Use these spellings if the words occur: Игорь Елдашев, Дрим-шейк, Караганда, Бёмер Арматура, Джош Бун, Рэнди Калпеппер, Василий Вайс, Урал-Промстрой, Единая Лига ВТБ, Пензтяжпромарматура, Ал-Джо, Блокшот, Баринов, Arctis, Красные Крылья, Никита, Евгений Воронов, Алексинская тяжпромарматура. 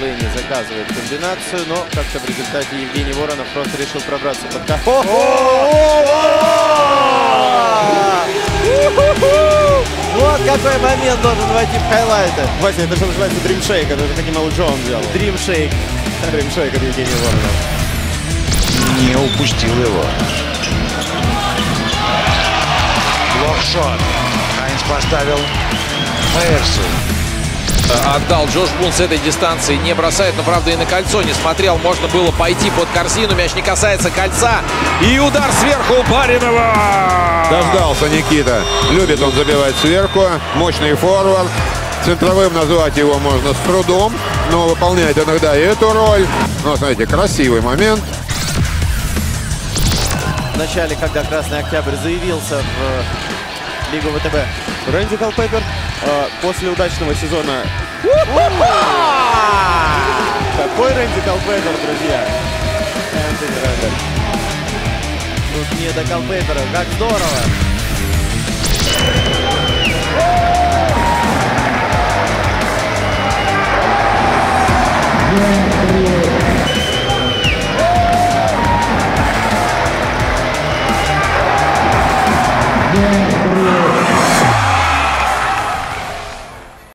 Лэйни заказывает комбинацию, но как-то в результате Евгений Воронов просто решил пробраться под капот. Вот какой момент должен войти в хайлайты. Вася, это что называется Дрим-шейк, это таким Ал-Джо он делал. Дрим-шейк. Дрим-шейк от Евгения Воронова. Не упустил его. Блокшот. Хайнс поставил Мэйерсу. Отдал Джош Бун с этой дистанции, не бросает, но, правда, и на кольцо не смотрел. Можно было пойти под корзину, мяч не касается кольца. И удар сверху Баринова! Дождался Никита. Любит он забивать сверху. Мощный форвард. Центровым назвать его можно с трудом, но выполняет иногда и эту роль. Но, знаете, красивый момент. В начале, когда Красный Октябрь заявился в Лигу ВТБ, Рэнди Калпеппер после удачного сезона. Какой Рэнди Калпеппер, друзья! Тут не до Калпеппера, как здорово!